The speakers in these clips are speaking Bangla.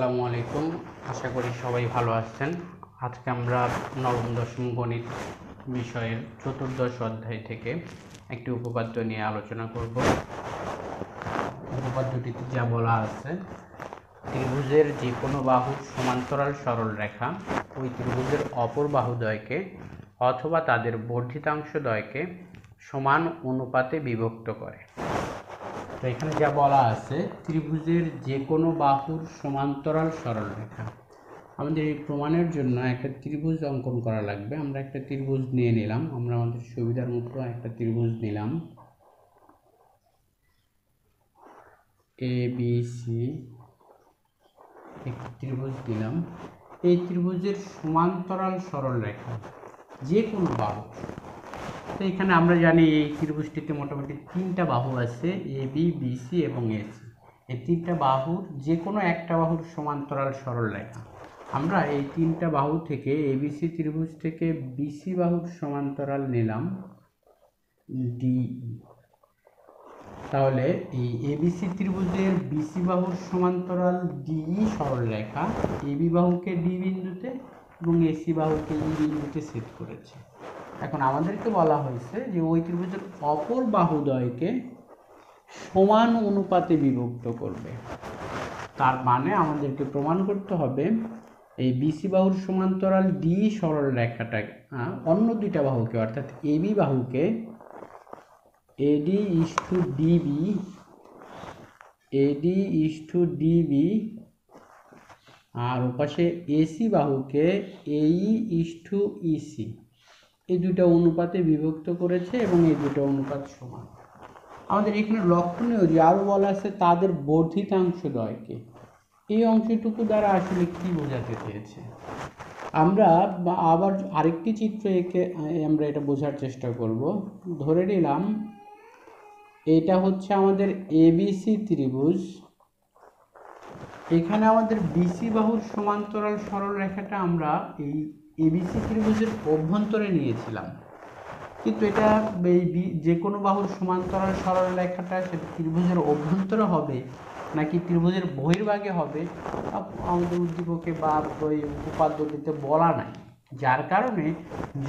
আসসালামু আলাইকুম। আশা করি সবাই ভালো আছেন। আজকে আমরা নবম দশম গণিত বিষয়ের চতুর্দশ অধ্যায় থেকে একটি উপপাদ্য নিয়ে আলোচনা করব। উপপাদ্যটিতে যা বলা আছে, ত্রিভুজের যে কোনো বাহুর সমান্তরাল সরল রেখা ওই ত্রিভুজের অপর বাহুদ্বয়কে অথবা তাদের বর্ধিতাংশদ্বয়কে সমান অনুপাতে বিভক্ত করে। তো এখানে যা বলা আছে, ত্রিভুজের যে কোনো বাহুর সমান্তরাল সরলরেখা। আমাদের এই প্রমাণের জন্য একটা ত্রিভুজ অঙ্কন করা লাগবে। আমরা একটা ত্রিভুজ নিয়ে নিলাম, আমরা আমাদের সুবিধার মতো একটা ত্রিভুজ নিলাম, এ বি সি একটি ত্রিভুজ নিলাম। এই ত্রিভুজের সমান্তরাল সরলরেখা যে কোনো বাহু, তো এখানে আমরা জানি এই ত্রিভুজটিতে মোটামুটি তিনটা বাহু আছে, এ বি, বি সি এবং এসি। এই তিনটা বাহুর যে কোনো একটা বাহুর সমান্তরাল সরলরেখা। আমরা এই তিনটা বাহু থেকে এ বি সি ত্রিভুজ থেকে বি সি বাহুর সমান্তরাল নিলাম ডি। তাহলে এই এ বি সি ত্রিভুজের বি সি বাহুর সমান্তরাল ডি সরলরেখা এ বি বাহুকে ডি বিন্দুতে এবং এসি বাহুকে ই বিন্দুতে ছেদ করেছে। এখন আমাদেরকে বলা হয়েছে যে ওই ত্রিভুজের অপর বাহুদ্বয়কে সমান অনুপাতে বিভক্ত করবে। তার মানে আমাদেরকে প্রমাণ করতে হবে এই বিসি বাহুর সমান্তরাল ডি সরল রেখাটা অন্য দুইটা বাহুকে, অর্থাৎ এবি বাহুকে এডি ইস টু ডিবি আর ওপাশে এসি বাহুকে এই ইস টু ইসি, এই দুটো অনুপাতে বিভক্ত করেছে এবং এই দুটো অনুপাত সমান। আমাদের এখানে লক্ষণীয় যে আরও বলা আছে তাদের বর্ধিতাংশদ্বয়কে। এই অংশটুকু দ্বারা আসলে কী বোঝাতে চেয়েছে, আমরা আবার আরেকটি চিত্র এঁকে আমরা এটা বোঝার চেষ্টা করব। ধরে নিলাম এটা হচ্ছে আমাদের এবিসি ত্রিভুজ। এখানে আমাদের বিসি বাহুর সমান্তরাল সরলরেখাটা আমরা এই এবিসি ত্রিভুজের অভ্যন্তরে নিয়েছিলাম, কিন্তু এটা যে কোনো বাহুর সমান্তরাল সরলরেখাটা সেটা ত্রিভুজের অভ্যন্তরে হবে নাকি ত্রিভুজের বহির্ভাগে হবে আমাদের উদ্দীপকে বা ওই উপপাদ্যটিতে বলা নাই। যার কারণে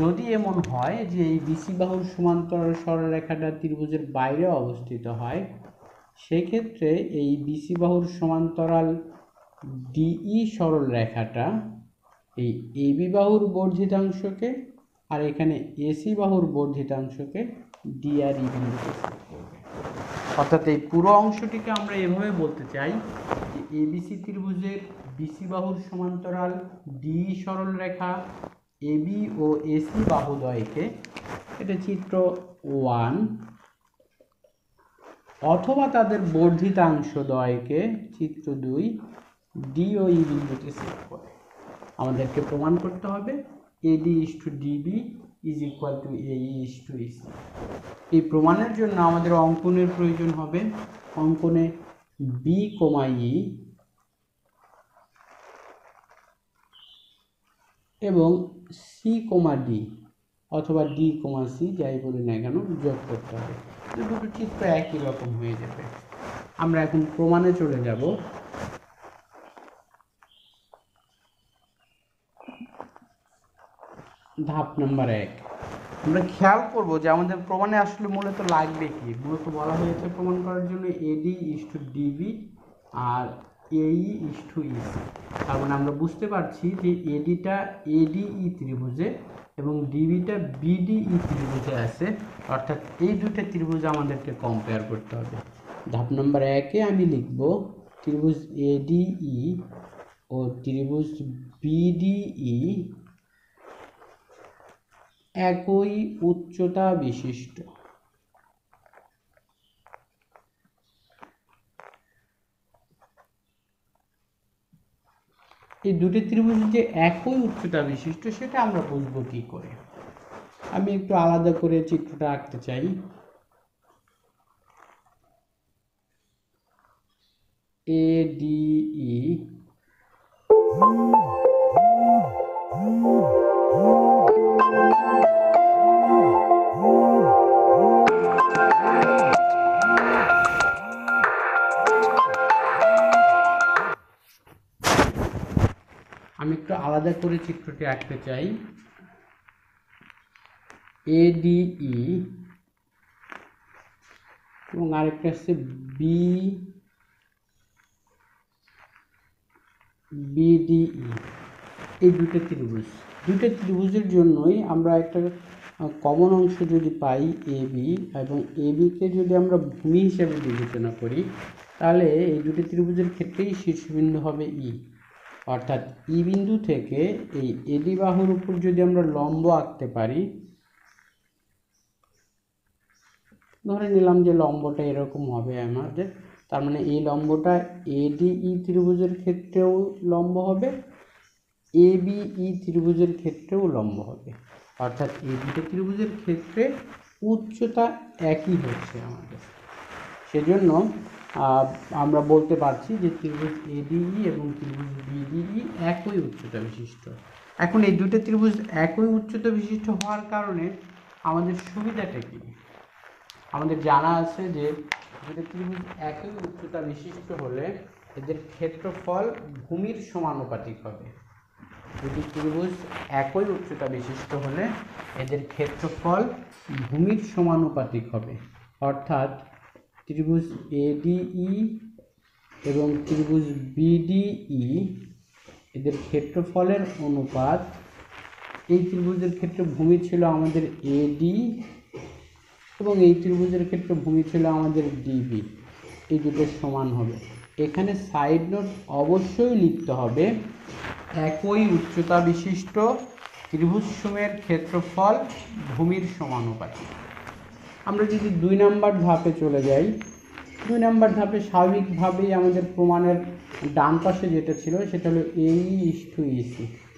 যদি এমন হয় যে এই বিসি বাহুর সমান্তরাল সরলরেখাটা ত্রিভুজের বাইরে অবস্থিত হয়, সেক্ষেত্রে এই বিসি বাহুর সমান্তরাল ডিই সরলরেখাটা এই এবি বাহুর বর্ধিতাংশকে আর এখানে এসি বাহুর বর্ধিতাংশকে ডি আর ই বিন্দুতে ছেদ করবে। অর্থাৎ এই পুরো অংশটিকে আমরা এভাবে বলতে চাই যে এবিসি ত্রিভুজের বিসি বাহুর সমান্তরাল ডি সরলরেখা এবি ও এসি বাহুদ্বয়কে, এটা চিত্র ওয়ান, অথবা তাদের বর্ধিতাংশদ্বয়কে চিত্র দুই, ডি ও ই বিন্দুতে ছেদ করে। আমাদেরকে প্রমাণ করতে হবে AD is to DB is equal to এই ইস টু ইসি। এই প্রমাণের জন্য আমাদের অঙ্কনের প্রয়োজন হবে। অঙ্কনে বি কমা ই এবং সি কমা ডি অথবা ডি কমা সি যাই বলি না কেন যোগ করতে হবে, দুটো চিত্র একই রকম হয়ে যাবে। আমরা এখন প্রমাণে চলে যাব। ধাপ নাম্বার এক, আমরা খেয়াল করবো যে আমাদের প্রমাণে আসলে মূলত লাগবে কি। মূলত বলা হয়েছে প্রমাণ করার জন্য এডি ইস টু ডিবি আর এই ইস টু ইসি। তার মানে আমরা বুঝতে পারছি যে এডিটা এডিই ত্রিভুজে এবং ডিবিটা বিডিই ত্রিভুজে আছে, অর্থাৎ এই দুটো ত্রিভুজ আমাদেরকে কম্পেয়ার করতে হবে। ধাপ নাম্বার একে আমি লিখব ত্রিভুজ এডিই ও ত্রিভুজ বিডিই একই উচ্চতা বিশিষ্ট। এই দুটি ত্রিভুজ যে একই উচ্চতা বিশিষ্ট সেটা আমরা বুঝবো কি করে। আমি একটু আলাদা করে চিত্রটা আঁকতে চাই। এডিই আলাদা করে চিত্রটি আঁকতে চাই। এডিই এবং আরেকটা হচ্ছে বিডিই, এই দুটো ত্রিভুজ। দুটো ত্রিভুজের জন্যই আমরা একটা কমন অংশ যদি পাই এবি, এবং এবিকে যদি আমরা ভূমি হিসাবে বিবেচনা করি তাহলে এই দুটি ত্রিভুজের ক্ষেত্রেই শীর্ষবিন্দু হবে ই, অর্থাৎ ই বিন্দু থেকে এই এডি বাহুর উপর যদি আমরা লম্ব আঁকতে পারি, ধরে নিলাম যে লম্বটা এরকম হবে আমাদের, তার মানে এই লম্বটা এডিই ত্রিভুজের ক্ষেত্রেও লম্ব হবে, এবিই ত্রিভুজের ক্ষেত্রেও লম্ব হবে, অর্থাৎ এই দুটো ত্রিভুজের ক্ষেত্রে উচ্চতা একই হচ্ছে আমাদের। সেজন্য আমরা বলতে পারছি যে ত্রিভুজ এডিই এবং ত্রিভুজ বিডিই একই উচ্চতা বিশিষ্ট। এখন এই দুটো ত্রিভুজ একই উচ্চতা বিশিষ্ট হওয়ার কারণে আমাদের সুবিধাটা কী? আমাদের জানা আছে যে দুটো ত্রিভুজ একই উচ্চতা বিশিষ্ট হলে এদের ক্ষেত্রফল ভূমির সমানুপাতিক হবে। দুটি ত্রিভুজ একই উচ্চতা বিশিষ্ট হলে এদের ক্ষেত্রফল ভূমির সমানুপাতিক হবে, অর্থাৎ ত্রিভুজ এডিই এবং ত্রিভুজ বিডিই এদের ক্ষেত্রফলের অনুপাত, এই ত্রিভুজের ক্ষেত্রে ভূমি ছিল আমাদের এডি এবং এই ত্রিভুজের ক্ষেত্রে ভূমি ছিল আমাদের ডিবি, এই দুটো সমান হবে। এখানে সাইড নোট অবশ্যই লিখতে হবে, একই উচ্চতা বিশিষ্ট ত্রিভুজসমূহের ক্ষেত্রফল ভূমির সমানুপাতিক। আমরা যদি 2 নম্বর ধাপে চলে যাই, 2 নম্বর ধাপে স্বাভাবিকভাবেই আমাদের প্রমাণের ডান পাশে যেটা ছিল সেটা হলো AE:EC,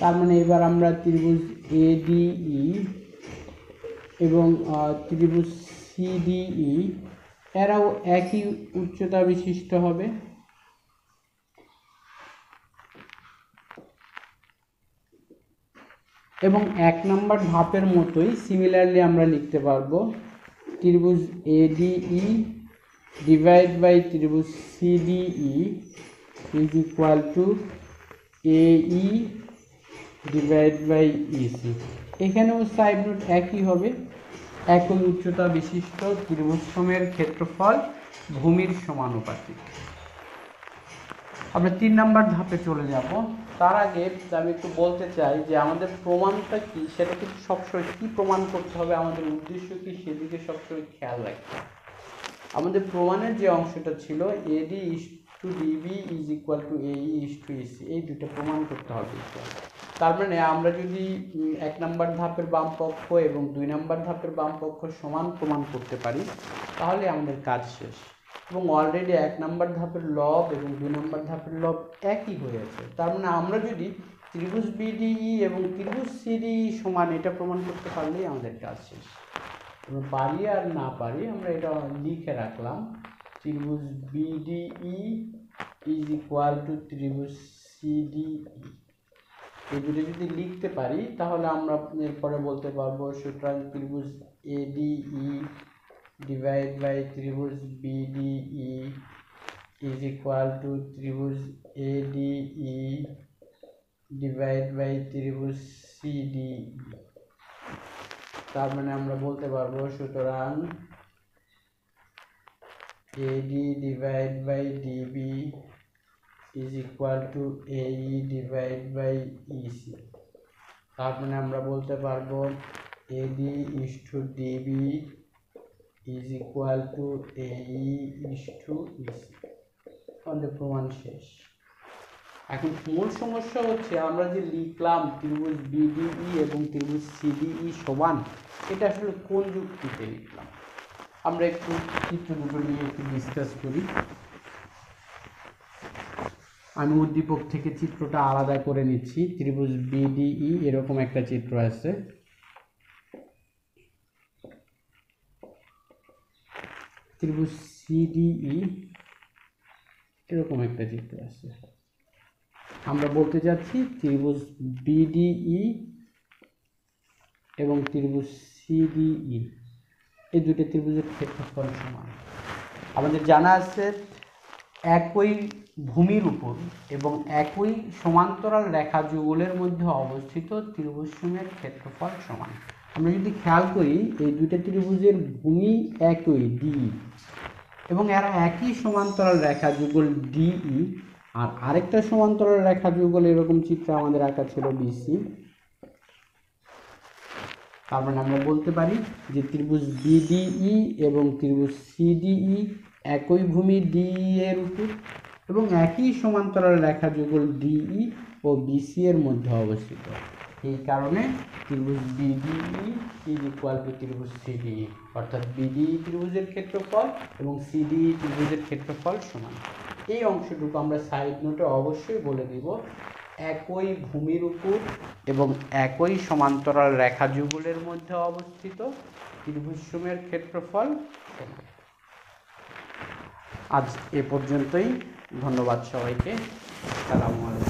তার মানে এবার আমরা ত্রিভুজ ADE এবং ত্রিভুজ CDE এরাও একই উচ্চতা বিশিষ্ট হবে, এবং 1 নম্বর ধাপের মতোই সিমিলারলি আমরা লিখতে পারবো ত্রিভুজ এডিই ডিভাইড বাই ত্রিভুজ CDE is equal to AE divide by EC. এখানেও সাইড নোট একই হবে, একই উচ্চতা বিশিষ্ট ত্রিভুজসমূহের ক্ষেত্রফল ভূমির সমানুপাতিক। আমরা 3 নম্বর ধাপে চলে যাব। তার আগে আমি একটু বলতে চাই যে আমাদের প্রমাণটা কী, সেটা কিন্তু সবসময় কী প্রমাণ করতে হবে, আমাদের উদ্দেশ্য কী, সেদিকে সবসময় খেয়াল রাখতে হবে। আমাদের প্রমাণের যে অংশটা ছিল AD:DB = AE:EC, এই দুটো প্রমাণ করতে হবে। তার মানে আমরা যদি 1 নম্বর ধাপের বাম পক্ষ এবং 2 নম্বর ধাপের বাম পক্ষ সমান প্রমাণ করতে পারি তাহলে আমাদের কাজ শেষ, এবং অলরেডি 1 নম্বর ধাপের লব এবং 2 নম্বর ধাপের লব একই হয়েছে। তার মানে আমরা যদি ত্রিভুজ বিডিই এবং ত্রিভুজ সিডিই সমান এটা প্রমাণ করতে পারলেই আমাদের কাজ শেষ। এবং পারি আর না পারি আমরা এটা লিখে রাখলাম, ত্রিভুজ বিডিই ইজ ইকুয়াল টু ত্রিভুজ সিডিই, এই দুটো যদি লিখতে পারি তাহলে আমরা এরপরে বলতে পারবো সুতরাং ত্রিভুজ এডিই divided by ত্রিভুজ বিডিই is equal to ত্রিভুজ এডিই divided by ত্রিভুজ সিডিই। তার মানে আমরা বলতে পারবো সুতরাং AD divided by DB is equal to AE divided by EC। তার মানে আমরা বলতে পারবো AD:DB is equal to AE:EC। আমাদের প্রমাণ শেষ। এখন মূল সমস্যা হচ্ছে আমরা যে লিখলাম ত্রিভুজ বিডিই এবং ত্রিভুজ সিডিই সমান, এটা আসলে কোন যুক্তিতে লিখলাম? আমরা একটু চিত্র দুটো নিয়ে একটু ডিসকাস করি। আমি উদ্দীপক থেকে চিত্রটা আলাদা করে নিচ্ছি। ত্রিভুজ বিডিই এরকম একটা চিত্র আছে, ত্রিভুজ সিডিই এরকম একটা চিত্র আছে। আমরা বলতে যাচ্ছি ত্রিভুজ বিডিই এবং ত্রিভুজ সিডিই এই দুটো ত্রিভুজের ক্ষেত্রফল সমান। আমাদের জানা আছে একই भूमिर ऊपर एवं एकई समान्तराल रेखा जुगलेर मध्य अवस्थित त्रिभुजসমূहेर क्षेत्रफल समान। आमरा यदि ख्याल करी एई दुइटा त्रिभुजेर भूमि एकई DE एवं एरा एकई समान्तराल रेखा जुगल DE और आरेकटा समान्तराल रेखा जुगल एरकम चित्र आमादेर आंका छिलो BC। तार माने आमरा बोलते पारी जे त्रिभुज BDE एवं त्रिभुज CDE एकई भूमि DE एर ऊपर एवं एक ही समान्तराल रेखा जुगल DE और BC एर मध्य अवस्थित। यही कारण त्रिभुज BDE इज इक्वल टू त्रिभुज CDE अर्थात BDE त्रिभुजेर क्षेत्रफल एवं CDE त्रिभुजेर क्षेत्रफल समान। ये अंशटुकू आमरा साइड नोटे अवश्य बोले देव एकई भूमिर ऊपर एवं एकई समान्तराल रेखा जुगलेर मध्य अवस्थित त्रिभुजসমূहेर क्षेत्रफल समान। आज ए पर्यन्तই। धन्यवाद सबाई के।